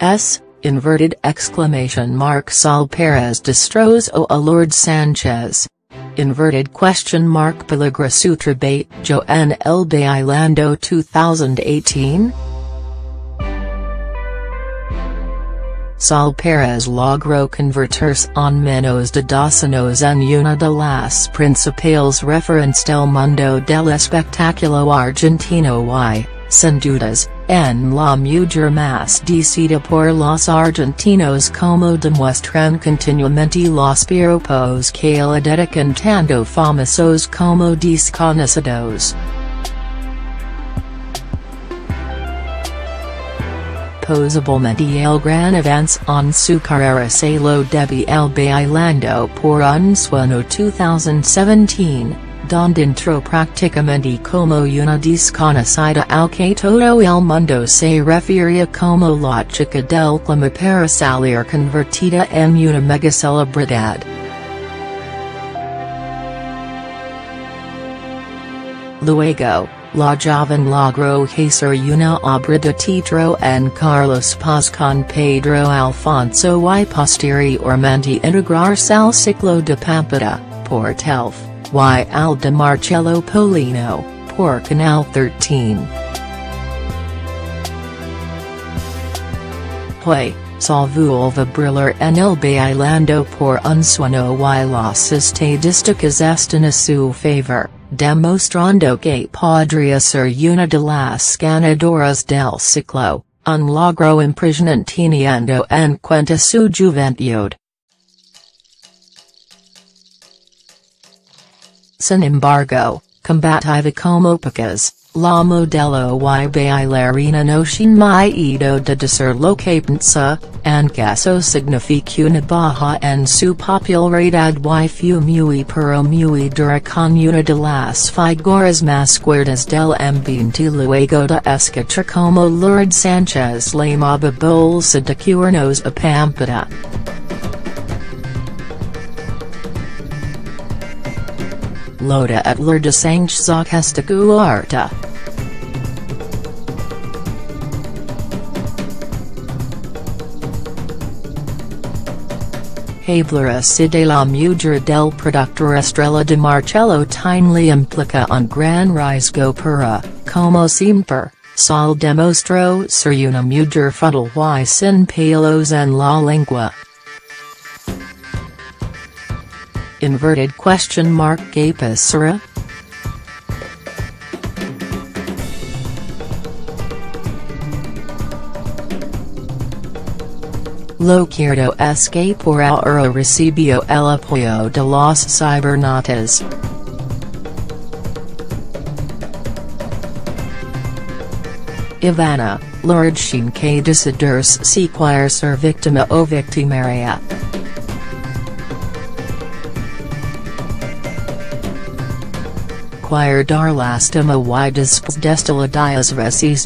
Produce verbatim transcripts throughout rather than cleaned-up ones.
S, inverted exclamation mark Sol Pérez destroys o a Lourdes Sánchez. Inverted question mark Peligra Sutra Bait Joanel Bailando twenty eighteen? Sol Pérez logró convertirse en menos de dos años en una de las principales referencias del mundo del espectáculo argentino y, sin dudas, en la mujer más deseada por los argentinos como demuestran continuamente los piropos que le dedican tanto famosos como desconocidos. Posiblemente el gran avance en su carrera se lo debe al Bailando por un Sueño twenty seventeen. Donde entró prácticamente como una desconocida aunque todo el mundo se refería como la chica del clima para salir convertida en una megacelebridad. Luego, la joven logró hacer una obra de teatro en Carlos Paz con Pedro Alfonso y posteriormente integrarse al ciclo de Pampita, por T E L F. Y Aldo Marcello Polino, por Canal thirteen. Hoy, su vuelve brillar en el Bailando por un Sueño y las estadísticas están a su favor, demostrando que podría ser una de las ganadoras del ciclo, un logro impresionante teniendo en cuenta su juventud. Sin embargo, combativa como pocas, la modelo y bailarina no sin miedo de decir lo que piensa, aunque eso significa una baja en su popularidad y fue muy pero muy dura con una de las figuras más cuerdas del ambiente luego de escuchar como Lourdes Sánchez le maba bolsa de cuernos a Pampita. Loda at Lourdes Sánchez Arta. Hablara si de la mujer del productor Estrella de Marcello Tinelli implica un gran riesgo para, como siempre, Sol demostró ser una mujer frontal y sin pelos en la lengua. Inverted question mark Gapasura? Lo quiero es que por ahora recibió el apoyo de los cibernautas. Ivana, Lourdes sin que decidirse si quiere ser víctima o victimaria. Quiere dar lástima y después de la dias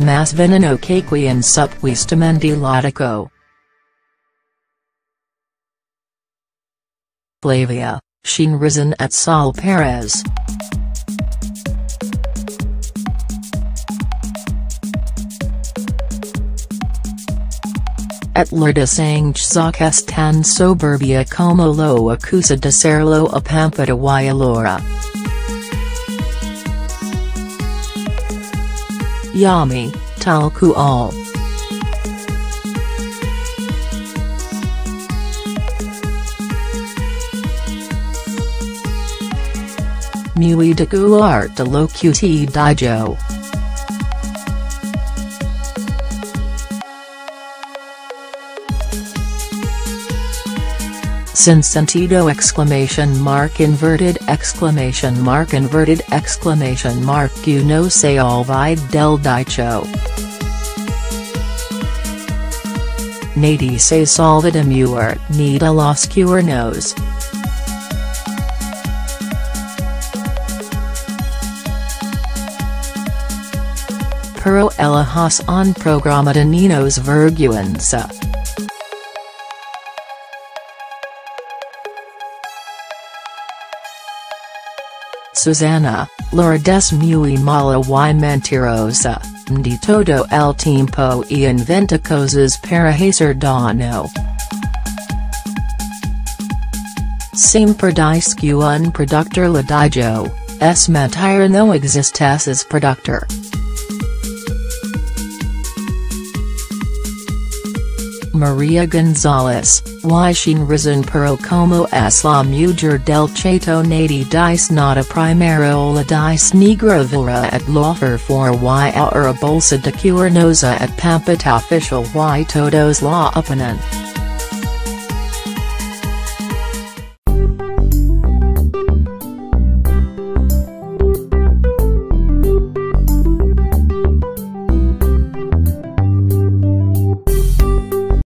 más veneno que quien supuestamente lático. Flavia, sin risen at Sol Pérez. At Lourdes Sánchez es tan soberbia como lo acusa de serlo a Pampita y a Laura. Yami, tal cual. Muy de cuarta lo cutie dijo. Sin sentido exclamation mark inverted exclamation mark inverted exclamation mark you know se olvide del dicho. Nadie se solve de muer ni de los cuernos. Pero ellos han programa de ninos vergüenza. Susana, Lourdes muy mala y mentirosa. de todo el tiempo y inventa cosas para hacer daño. Siempre dice que un productor ladillo, es mentira, no existes productor. Maria González, y sin razón pero como es la mujer del Chato nadie dice nada primero la dice negra vira at lofer for y ahora bolsa de cuernosa at Pampita official y todos la opinan.